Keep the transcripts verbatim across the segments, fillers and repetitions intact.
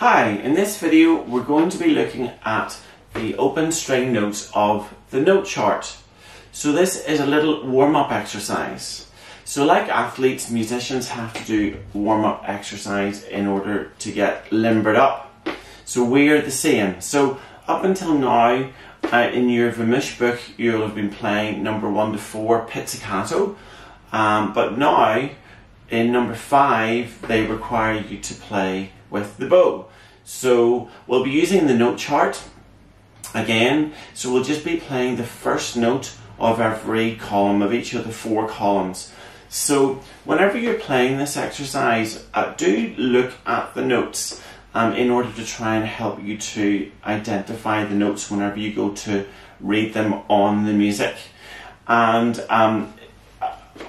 Hi, in this video we're going to be looking at the open string notes of the note chart. So this is a little warm-up exercise. So like athletes, musicians have to do warm-up exercise in order to get limbered up. So we're the same. So up until now uh, in your Vermisch book you'll have been playing number one to four pizzicato, um, but now in number five they require you to play with the bow. So we'll be using the note chart again, so we'll just be playing the first note of every column of each of the four columns. So whenever you're playing this exercise, uh, do look at the notes um, in order to try and help you to identify the notes whenever you go to read them on the music. And um,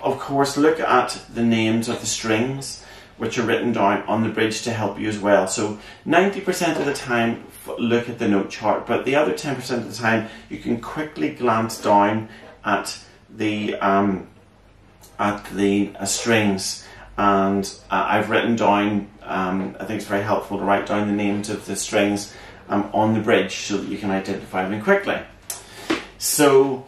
of course look at the names of the strings which are written down on the bridge to help you as well. So ninety percent of the time look at the note chart, but the other ten percent of the time you can quickly glance down at the um, at the uh, strings. And uh, I've written down, um, I think it's very helpful to write down the names of the strings um, on the bridge so that you can identify them quickly. So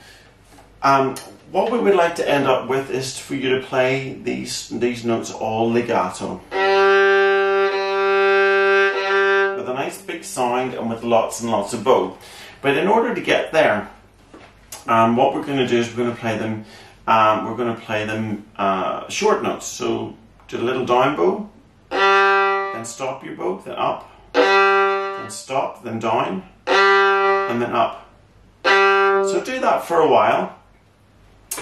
um, what we would like to end up with is for you to play these, these notes all legato, with a nice big sound and with lots and lots of bow. But in order to get there, um, what we're going to do is we're going to play them, um, we're going to play them uh, short notes. So do a little down bow, then stop your bow, then up, then stop, then down, and then up. So do that for a while.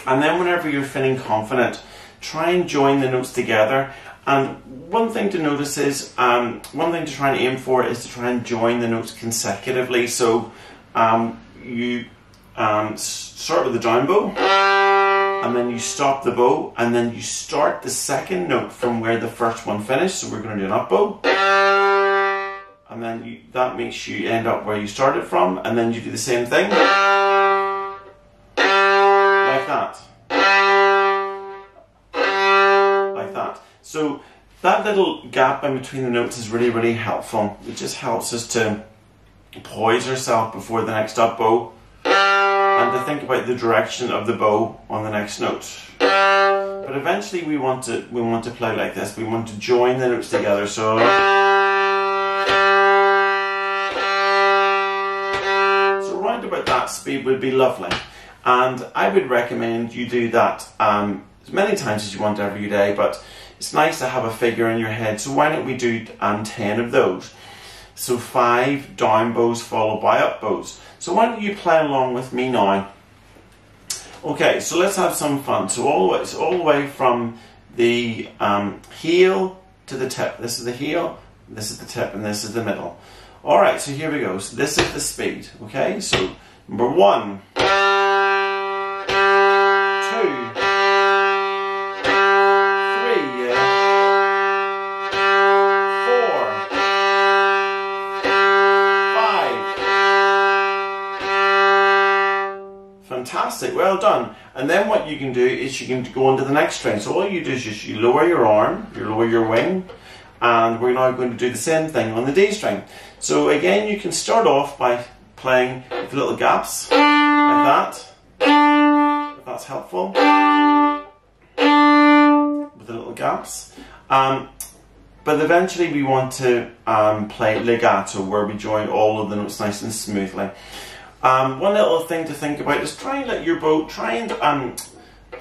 And then whenever you're feeling confident, try and join the notes together. And one thing to notice is, um, one thing to try and aim for is to try and join the notes consecutively. So um, you um, start with the down bow, and then you stop the bow, and then you start the second note from where the first one finished. So we're going to do an up bow, and then you, that makes you end up where you started from, and then you do the same thing. That. Like that. So that little gap in between the notes is really, really helpful. It just helps us to poise ourselves before the next up bow and to think about the direction of the bow on the next note. But eventually we want to we want to play like this. We want to join the notes together. So so round about that speed would be lovely. And I would recommend you do that um, as many times as you want every day, but it's nice to have a figure in your head. So why don't we do um, ten of those? So five down bows followed by up bows. So why don't you play along with me now? Okay, so let's have some fun. So all the way, so all the way from the um, heel to the tip. This is the heel, this is the tip, and this is the middle. All right, so here we go. So this is the speed, okay? So number one. Fantastic, well done. And then what you can do is you can go on to the next string. So all you do is just you lower your arm, you lower your wing, and we're now going to do the same thing on the D string. So again, you can start off by playing with little gaps, like that, if that's helpful, with the little gaps. Um, but eventually we want to um, play legato, where we join all of the notes nice and smoothly. Um, one little thing to think about is try and let your bow, try and um,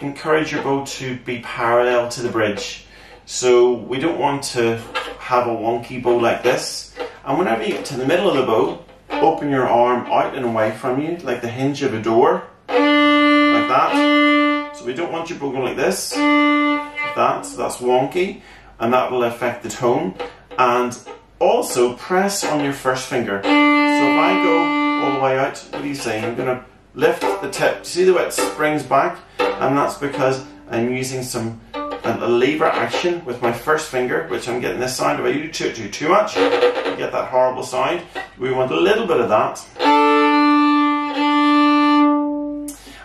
encourage your bow to be parallel to the bridge. So we don't want to have a wonky bow like this. And whenever you get to the middle of the bow, open your arm out and away from you, like the hinge of a door, like that. So we don't want your bow going like this, like that, so that's wonky, and that will affect the tone. And also press on your first finger. So if I go all the way out, what are you saying? I'm going to lift the tip. See the way it springs back? And that's because I'm using some a lever action with my first finger, which I'm getting this sound. If I do too, too, too much, you get that horrible sound. We want a little bit of that.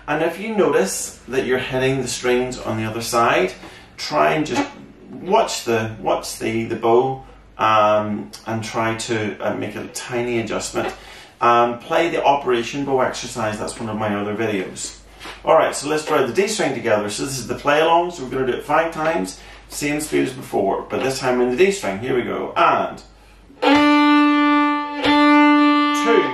And if you notice that you're hitting the strings on the other side, try and just watch the watch the, the bow um, and try to uh, make a tiny adjustment. Um, play the Operation Bow exercise, that's one of my other videos. Alright, so let's try the D string together. So this is the play along, so we're going to do it five times, same speed as before, but this time in the D string. Here we go, and two.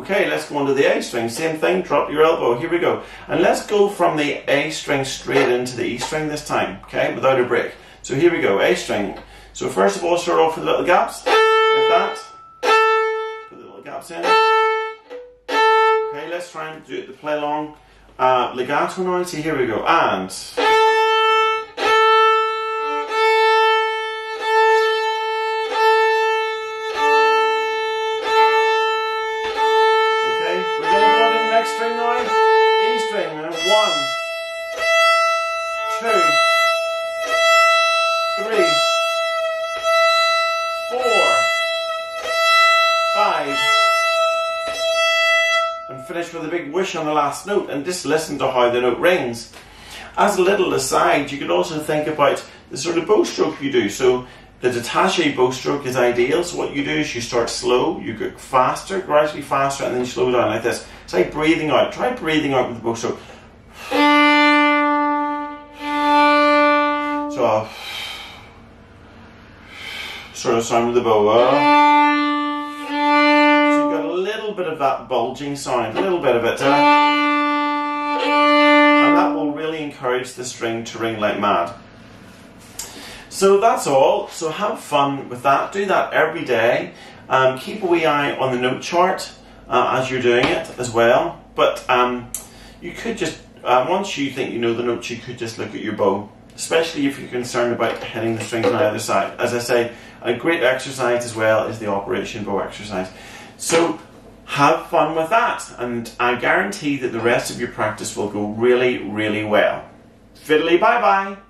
Okay, let's go on to the A string. Same thing, drop your elbow. Here we go. And let's go from the A string straight into the E string this time, okay, without a break. So here we go, A string. So first of all, start off with little gaps, like that. Put the little gaps in. Okay, let's try and do it, the play along uh, legato now. So here we go, and... with a big whoosh on the last note, and just listen to how the note rings. As a little aside, you could also think about the sort of bow stroke you do. So the détaché bow stroke is ideal, so what you do is you start slow, you go faster, gradually faster, and then slow down like this. It's like breathing out. Try breathing out with the bow stroke. So I'll sort of sound with the bow. Bit of that bulging sound, a little bit of it, and that will really encourage the string to ring like mad. So that's all. So have fun with that. Do that every day. Um, keep a wee eye on the note chart uh, as you're doing it as well. But um, you could just uh, once you think you know the notes, you could just look at your bow, especially if you're concerned about hitting the strings on either side. As I say, a great exercise as well is the Operation Bow exercise. So have fun with that, and I guarantee that the rest of your practice will go really, really well. Fiddly bye-bye.